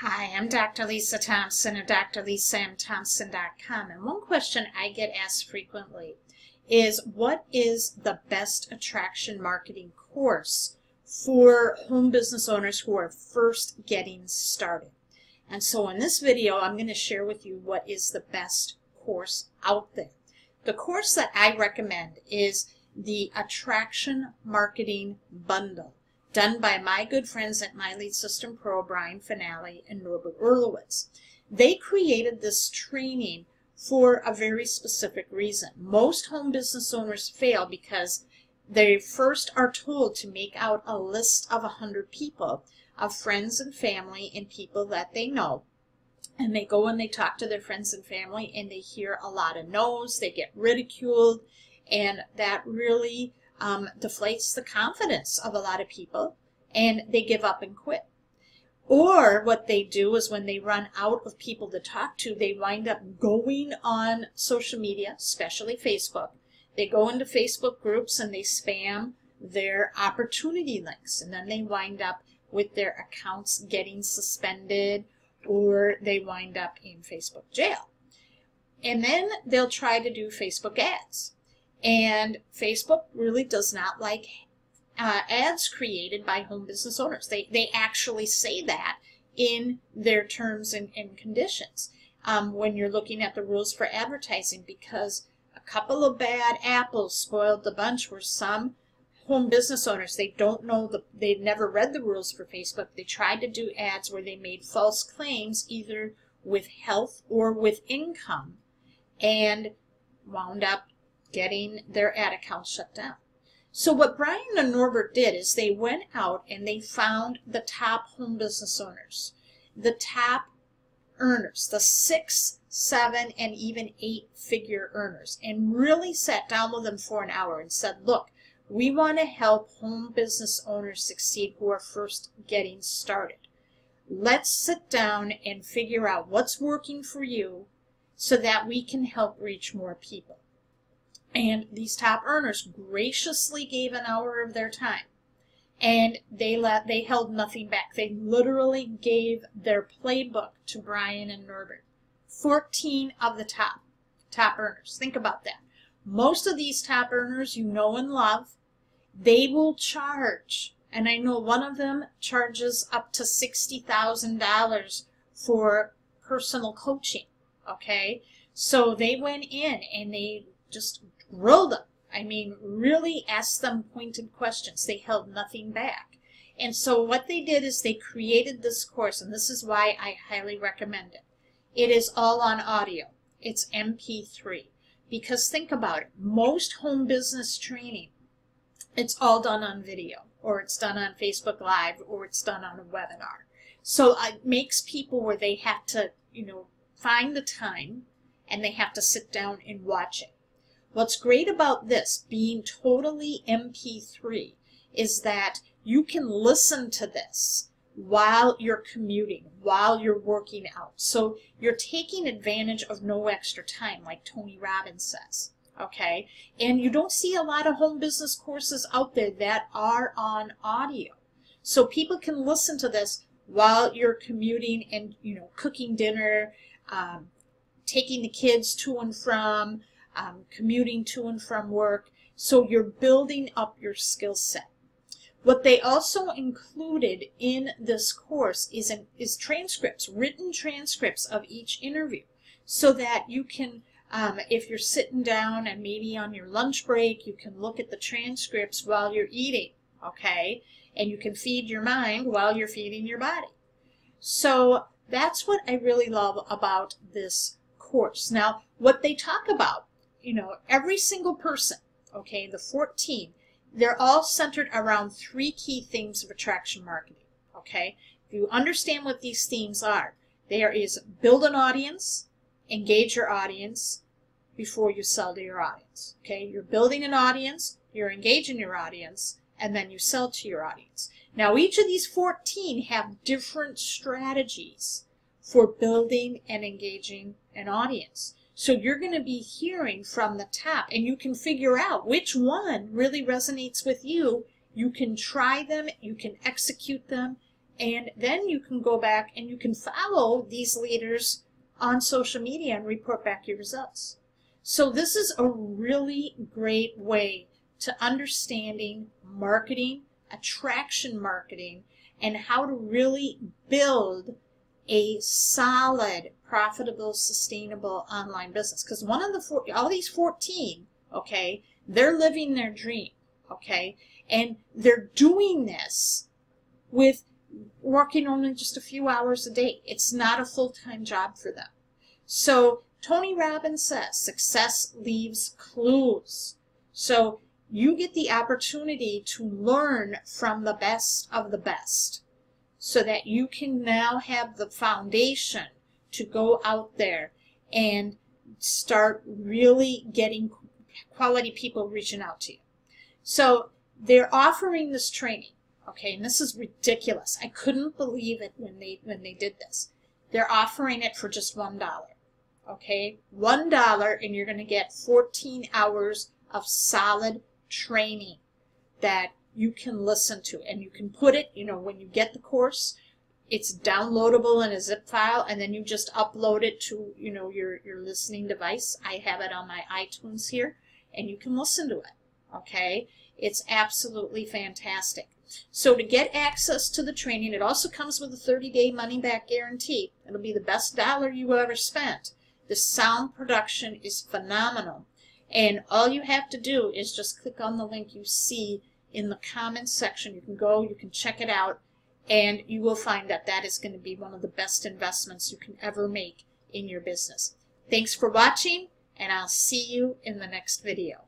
Hi, I'm Dr. Lisa Thompson of DrLisaMThompson.com, and one question I get asked frequently is, what is the best attraction marketing course for home business owners who are first getting started? And so in this video, I'm going to share with you what is the best course out there. The course that I recommend is the Attraction Marketing Bundle, done by my good friends at My Lead System Pro, Brian Fanale and Norbert Orlewicz. They created this training for a very specific reason. Most home business owners fail because they first are told to make out a list of 100 people, of friends and family and people that they know. And they go and they talk to their friends and family and they hear a lot of no's, they get ridiculed, and that really deflates the confidence of a lot of people, and they give up and quit. Or what they do is when they run out of people to talk to, they wind up going on social media, especially Facebook. They go into Facebook groups and they spam their opportunity links, and then they wind up with their accounts getting suspended, or they wind up in Facebook jail. And then they'll try to do Facebook ads. And Facebook really does not like ads created by home business owners. They actually say that in their terms and conditions when you're looking at the rules for advertising, because a couple of bad apples spoiled the bunch, where some home business owners, they don't know, they never read the rules for Facebook. They tried to do ads where they made false claims either with health or with income, and wound up getting their ad account shut down. So what Brian and Norbert did is they went out and they found the top home business owners, the top earners, the 6, 7, and even 8-figure earners, and really sat down with them for an hour and said, look, we want to help home business owners succeed who are first getting started. Let's sit down and figure out what's working for you so that we can help reach more people. And these top earners graciously gave an hour of their time, and they held nothing back. They literally gave their playbook to Brian and Norbert. 14 of the top earners. Think about that. Most of these top earners you know and love. They will charge, and I know one of them charges up to $60,000 for personal coaching, okay? So they went in and they just grilled them. I mean, really asked them pointed questions. They held nothing back. And so what they did is they created this course, and this is why I highly recommend it. It is all on audio. It's MP3. Because think about it, most home business training, it's all done on video, or it's done on Facebook Live, or it's done on a webinar. So it makes people where they have to, you know, find the time, and they have to sit down and watch it. What's great about this being totally MP3 is that you can listen to this while you're commuting, while you're working out. So you're taking advantage of no extra time, like Tony Robbins says, okay? And you don't see a lot of home business courses out there that are on audio. So people can listen to this while you're commuting and, you know, cooking dinner, taking the kids to and from, commuting to and from work. So you're building up your skill set. What they also included in this course is transcripts, written transcripts of each interview, so that you can, if you're sitting down and maybe on your lunch break, you can look at the transcripts while you're eating, okay? And you can feed your mind while you're feeding your body. So that's what I really love about this course. Now, what they talk about, you know, every single person, okay, the 14, they're all centered around 3 key themes of attraction marketing, okay? If you understand what these themes are, there is build an audience, engage your audience before you sell to your audience, okay? You're building an audience, you're engaging your audience, and then you sell to your audience. Now, each of these 14 have different strategies for building and engaging an audience. So you're going to be hearing from the top, and you can figure out which one really resonates with you. You can try them, you can execute them, And then you can go back and you can follow these leaders on social media and report back your results. So this is a really great way to understanding marketing, attraction marketing, and how to really build a solid, profitable, sustainable online business. Because one of the all these 14, okay, they're living their dream, okay, and they're doing this with working only just a few hours a day. It's not a full-time job for them. So Tony Robbins says success leaves clues. So you get the opportunity to learn from the best of the best so that you can now have the foundation to go out there and start really getting quality people reaching out to you. So they're offering this training, okay, and this is ridiculous. I couldn't believe it when they did this. They're offering it for just $1, okay? $1, and you're going to get 14 hours of solid training that you can listen to, and you can put it, you know, when you get the course, it's downloadable in a zip file, and then you just upload it to, you know, your listening device. I have it on my iTunes here, and you can listen to it, okay? It's absolutely fantastic. So to get access to the training, it also comes with a 30-day money-back guarantee. It'll be the best dollar you ever spent. The sound production is phenomenal. And all you have to do is just click on the link you see in the comments section. You can go, you can check it out, and you will find that that is going to be one of the best investments you can ever make in your business. Thanks for watching, and I'll see you in the next video.